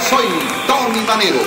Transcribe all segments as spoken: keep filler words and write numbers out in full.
Yo soy Tony Manero.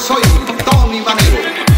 Soy Tony Manero.